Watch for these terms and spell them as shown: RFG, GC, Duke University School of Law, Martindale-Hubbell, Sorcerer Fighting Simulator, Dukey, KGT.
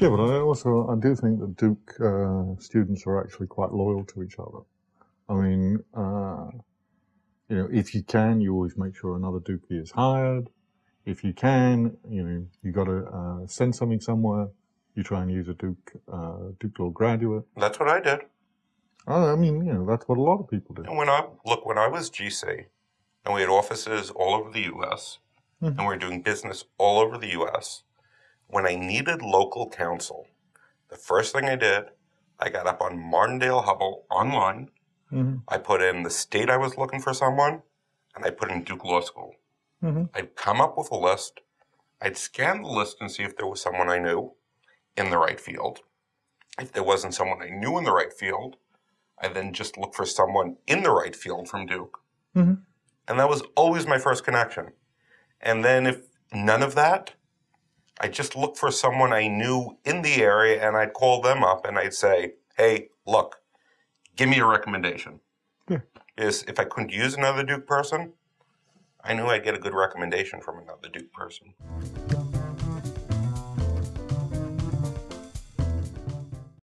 Yeah, but I do think that Duke students are actually quite loyal to each other. I mean, you know, if you can, you always make sure another Dukey is hired. If you can, you know, you got to send something somewhere. You try and use a Duke Law graduate. That's what I did. I mean, you know, that's what a lot of people do. And when I was GC, and we had offices all over the U.S., mm-hmm. and we were doing business all over the U.S., when I needed local counsel, the first thing I did, I got up on Martindale-Hubbell online. Mm-hmm. I put in the state I was looking for someone, and I put in Duke Law School. Mm-hmm. I'd come up with a list. I'd scan the list and see if there was someone I knew in the right field. If there wasn't someone I knew in the right field, I then just looked for someone in the right field from Duke. Mm-hmm. And that was always my first connection. And then if none of that, I just looked for someone I knew in the area, and I'd call them up and I'd say, hey, look, give me a recommendation. Yeah. If I couldn't use another Duke person, I knew I'd get a good recommendation from another Duke person.